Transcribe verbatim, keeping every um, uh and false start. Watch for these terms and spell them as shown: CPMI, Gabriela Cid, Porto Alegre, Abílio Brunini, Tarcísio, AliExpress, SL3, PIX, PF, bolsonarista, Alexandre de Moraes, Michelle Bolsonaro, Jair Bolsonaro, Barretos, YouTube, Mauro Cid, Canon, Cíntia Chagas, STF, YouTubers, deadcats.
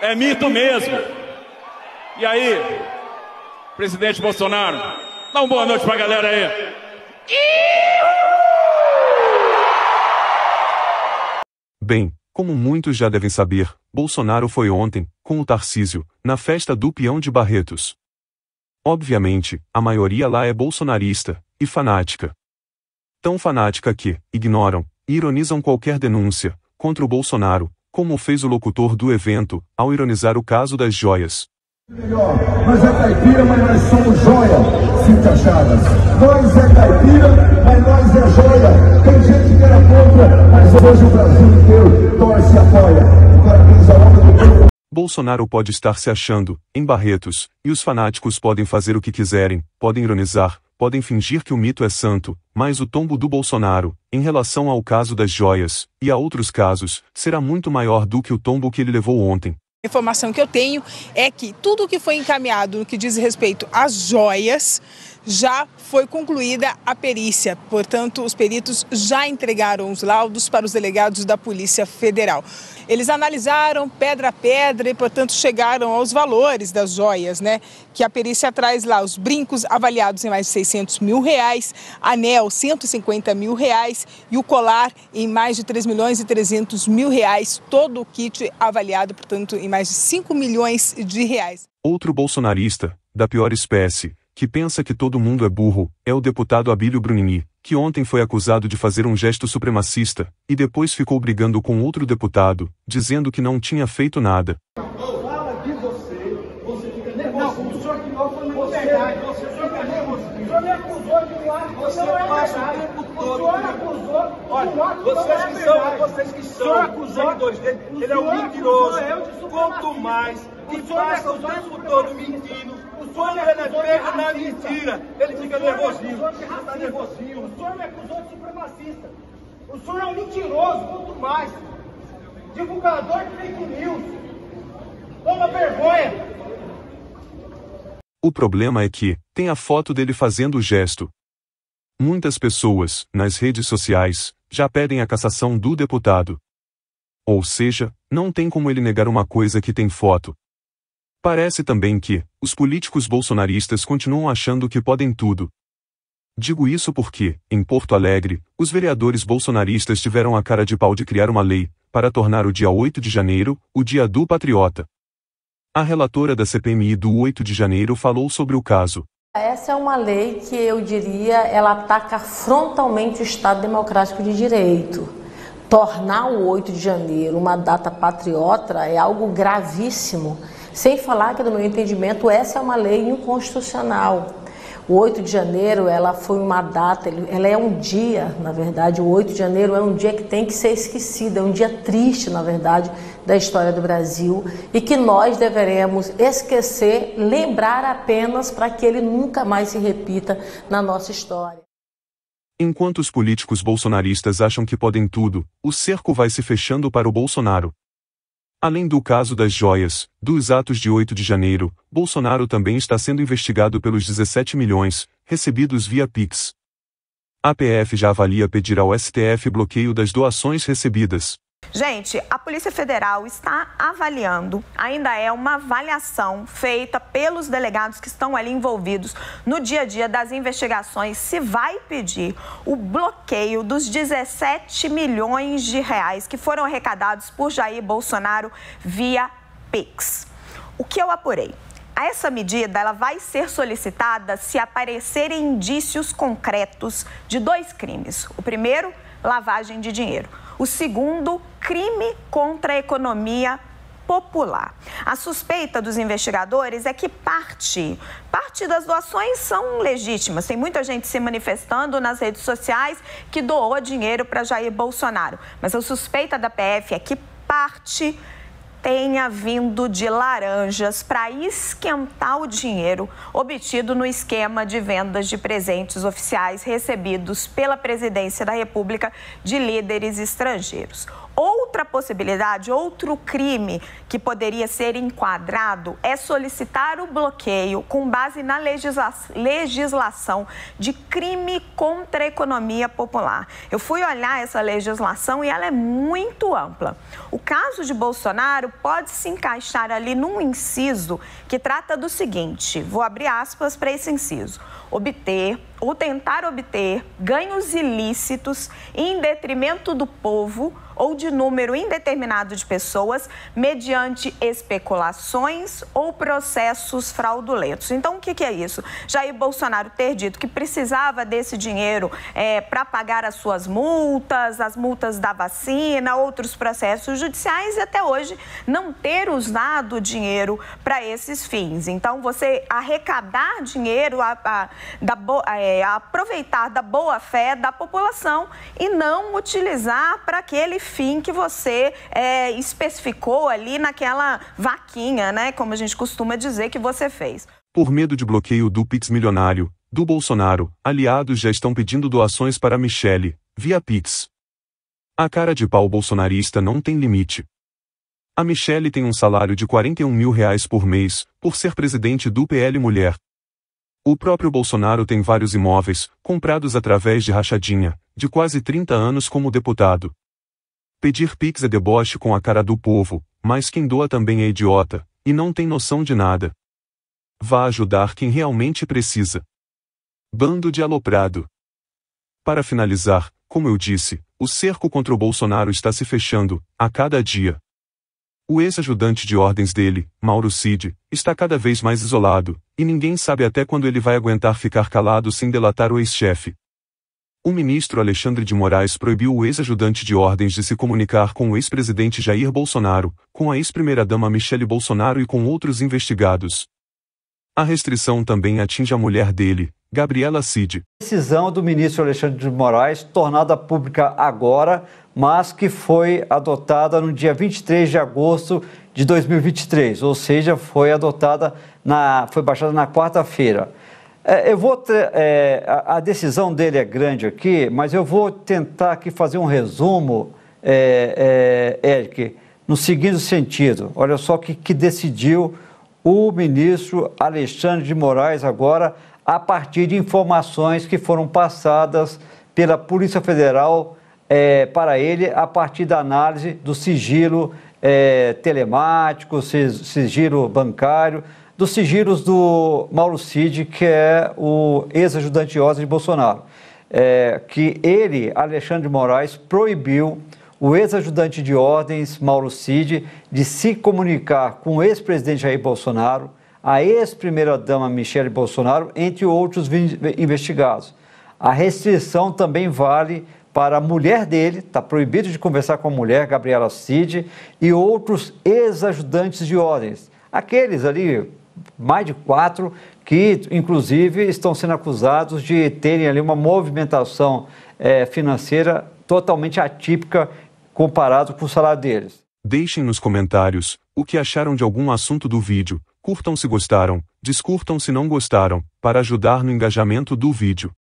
É mito mesmo. E aí, presidente Bolsonaro, dá uma boa noite pra galera aí. Bem, como muitos já devem saber, Bolsonaro foi ontem, com o Tarcísio, na festa do peão de Barretos. Obviamente, a maioria lá é bolsonarista, e fanática. Tão fanática que ignoram e ironizam qualquer denúncia contra o Bolsonaro, como fez o locutor do evento, ao ironizar o caso das joias. Melhor, mas é caipira, mas nós somos joia, Cíntia Chagas. Nós é caipira, mas nós é joia. Tem gente que era contra, mas hoje o Brasil inteiro torce e apoia. Parabéns à obra do povo. Bolsonaro pode estar se achando em Barretos, e os fanáticos podem fazer o que quiserem, podem ironizar, podem fingir que o mito é santo, mas o tombo do Bolsonaro, em relação ao caso das joias, e a outros casos, será muito maior do que o tombo que ele levou ontem. A informação que eu tenho é que tudo o que foi encaminhado no que diz respeito às joias já foi concluída a perícia. Portanto, os peritos já entregaram os laudos para os delegados da Polícia Federal. Eles analisaram pedra a pedra e, portanto, chegaram aos valores das joias, né? Que a perícia traz lá os brincos avaliados em mais de seiscentos mil reais, anel cento e cinquenta mil reais e o colar em mais de três milhões e trezentos mil reais. Todo o kit avaliado, portanto, em mais de cinco milhões de reais. Outro bolsonarista, da pior espécie, que pensa que todo mundo é burro, é o deputado Abílio Brunini, que ontem foi acusado de fazer um gesto supremacista, e depois ficou brigando com outro deputado, dizendo que não tinha feito nada. Fala de você, você fica nervoso. Não, o senhor que não foi você, verdade. Você fica nervoso. O senhor me acusou de um ato, você não é verdade. O senhor acusou de um ato, você não é verdade. Vocês que são seguidores dele, ele é um mentiroso. Quanto mais que passa o tempo todo mentindo, quando ele é pego na mentira, ele fica nervosinho. O senhor está nervosinho. O senhor me acusou de supremacista. O senhor é um mentiroso, quanto mais. Divulgador de fake news. Toma vergonha. O problema é que tem a foto dele fazendo o gesto. Muitas pessoas, nas redes sociais, já pedem a cassação do deputado. Ou seja, não tem como ele negar uma coisa que tem foto. Parece também que os políticos bolsonaristas continuam achando que podem tudo. Digo isso porque, em Porto Alegre, os vereadores bolsonaristas tiveram a cara de pau de criar uma lei para tornar o dia oito de janeiro o Dia do Patriota. A relatora da C P M I do oito de janeiro falou sobre o caso. Essa é uma lei que, eu diria, ela ataca frontalmente o Estado Democrático de Direito. Tornar o oito de janeiro uma data patriota é algo gravíssimo. Sem falar que, no meu entendimento, essa é uma lei inconstitucional. O oito de janeiro, ela foi uma data, ela é um dia, na verdade, o oito de janeiro é um dia que tem que ser esquecido, é um dia triste, na verdade, da história do Brasil e que nós deveremos esquecer, lembrar apenas para que ele nunca mais se repita na nossa história. Enquanto os políticos bolsonaristas acham que podem tudo, o cerco vai se fechando para o Bolsonaro. Além do caso das joias, dos atos de oito de janeiro, Bolsonaro também está sendo investigado pelos dezessete milhões, recebidos via PIX. A P F já avalia pedir ao S T F bloqueio das doações recebidas. Gente, a Polícia Federal está avaliando, ainda é uma avaliação feita pelos delegados que estão ali envolvidos no dia a dia das investigações, se vai pedir o bloqueio dos dezessete milhões de reais que foram arrecadados por Jair Bolsonaro via PIX. O que eu apurei? Essa medida ela vai ser solicitada se aparecerem indícios concretos de dois crimes. O primeiro, lavagem de dinheiro. O segundo, crime contra a economia popular. A suspeita dos investigadores é que parte, parte das doações são legítimas. Tem muita gente se manifestando nas redes sociais que doou dinheiro para Jair Bolsonaro. Mas a suspeita da P F é que parte tenha vindo de laranjas para esquentar o dinheiro obtido no esquema de vendas de presentes oficiais recebidos pela presidência da República de líderes estrangeiros. Outra possibilidade, outro crime que poderia ser enquadrado é solicitar o bloqueio com base na legisla... legislação de crime contra a economia popular. Eu fui olhar essa legislação e ela é muito ampla. O caso de Bolsonaro pode se encaixar ali num inciso que trata do seguinte, vou abrir aspas para esse inciso, obter ou tentar obter ganhos ilícitos em detrimento do povo ou de número indeterminado de pessoas mediante especulações ou processos fraudulentos. Então, o que, que é isso? Jair Bolsonaro ter dito que precisava desse dinheiro é, para pagar as suas multas, as multas da vacina, outros processos judiciais e até hoje não ter usado o dinheiro para esses fins. Então, você arrecadar dinheiro, a, a, da bo, é, aproveitar da boa-fé da população e não utilizar para aquele fim que você é, especificou ali naquela vaquinha, né? Como a gente costuma dizer que você fez. Por medo de bloqueio do PIX milionário, do Bolsonaro, aliados já estão pedindo doações para Michelle, via PIX. A cara de pau bolsonarista não tem limite. A Michelle tem um salário de quarenta e um mil reais por mês, por ser presidente do P L Mulher. O próprio Bolsonaro tem vários imóveis, comprados através de rachadinha, de quase trinta anos como deputado. Pedir PIX é deboche com a cara do povo, mas quem doa também é idiota, e não tem noção de nada. Vá ajudar quem realmente precisa. Bando de aloprado. Para finalizar, como eu disse, o cerco contra o Bolsonaro está se fechando, a cada dia. O ex-ajudante de ordens dele, Mauro Cid, está cada vez mais isolado, e ninguém sabe até quando ele vai aguentar ficar calado sem delatar o ex-chefe. O ministro Alexandre de Moraes proibiu o ex-ajudante de ordens de se comunicar com o ex-presidente Jair Bolsonaro, com a ex-primeira-dama Michelle Bolsonaro e com outros investigados. A restrição também atinge a mulher dele, Gabriela Cid. Decisão do ministro Alexandre de Moraes, tornada pública agora, mas que foi adotada no dia vinte e três de agosto de dois mil e vinte e três, ou seja, foi adotada, na, foi baixada na quarta-feira. Eu vou ter, é, a decisão dele é grande aqui, mas eu vou tentar aqui fazer um resumo, é, é, Eric, no seguinte sentido. Olha só o que, que decidiu o ministro Alexandre de Moraes agora, a partir de informações que foram passadas pela Polícia Federal é, para ele, a partir da análise do sigilo é, telemático, sigilo bancário, dos sigilos do Mauro Cid, que é o ex-ajudante de ordens de Bolsonaro, é, que ele, Alexandre de Moraes, proibiu o ex-ajudante de ordens, Mauro Cid, de se comunicar com o ex-presidente Jair Bolsonaro, a ex-primeira-dama Michelle Bolsonaro, entre outros investigados. A restrição também vale para a mulher dele, está proibido de conversar com a mulher, Gabriela Cid, e outros ex-ajudantes de ordens, aqueles ali, mais de quatro, que inclusive estão sendo acusados de terem ali uma movimentação é, financeira totalmente atípica comparado com o salário deles. Deixem nos comentários o que acharam de algum assunto do vídeo, curtam se gostaram, descurtam se não gostaram, para ajudar no engajamento do vídeo.